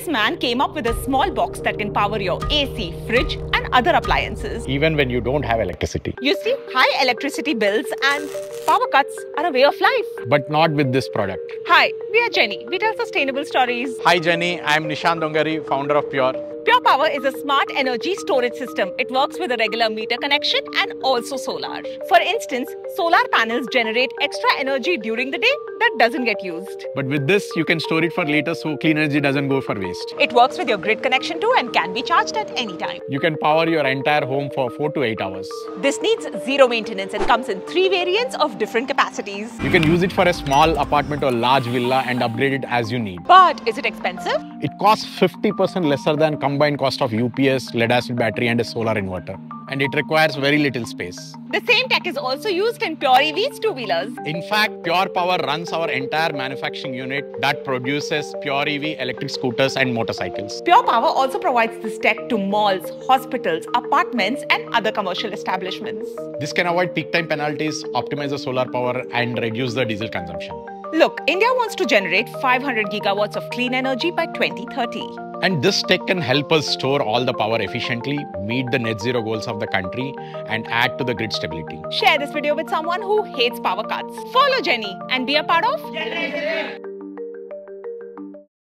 this man came up with a small box that can power your AC, fridge and other appliances. Even when you don't have electricity. You see, high electricity bills and power cuts are a way of life. But not with this product. Hi, we are Gen.E. We tell sustainable stories. Hi Gen.E, I'm Nishant Dongari, founder of Pure. PurePower is a smart energy storage system. It works with a regular meter connection and also solar. For instance, solar panels generate extra energy during the day that doesn't get used. But with this, you can store it for later so clean energy doesn't go for waste. It works with your grid connection too and can be charged at any time. You can power your entire home for 4 to 8 hours. This needs zero maintenance and comes in 3 variants of different capacities. You can use it for a small apartment or large villa and upgrade it as you need. But is it expensive? It costs 50% lesser than combined cost of UPS, lead-acid battery and a solar inverter. And it requires very little space. The same tech is also used in Pure EV's two-wheelers. In fact, PurePower runs our entire manufacturing unit that produces Pure EV electric scooters and motorcycles. PurePower also provides this tech to malls, hospitals, apartments and other commercial establishments. This can avoid peak time penalties, optimize the solar power and reduce the diesel consumption. Look, India wants to generate 500 gigawatts of clean energy by 2030. And this tech can help us store all the power efficiently, meet the net zero goals of the country and add to the grid stability. Share this video with someone who hates power cuts. Follow Gen.E and be a part of Gen.E.